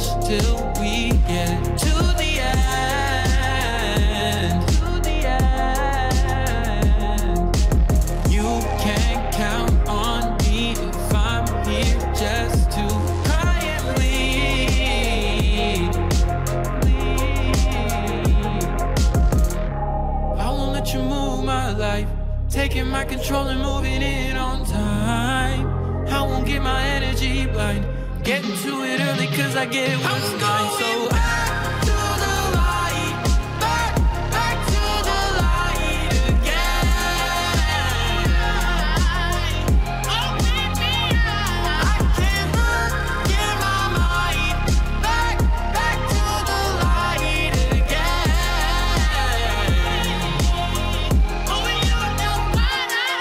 us till we get to the end. To the end. You can count on me if I'm here just to quietly leave. I won't let you move my life, taking my control and moving it on time. I won't get my energy blind, getting to it early cause I get what's mine. So back to the light, back to the light again. Open me up, I can't look in my mind. Back to the light again. Oh, you know what I am.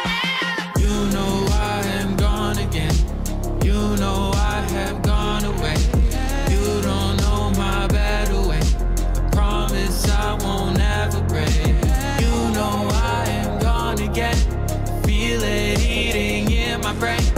You know I am gone again. You know I have gone away. You don't know my bad away. I promise I won't ever break. You know I am gone again. Feel it eating in my brain.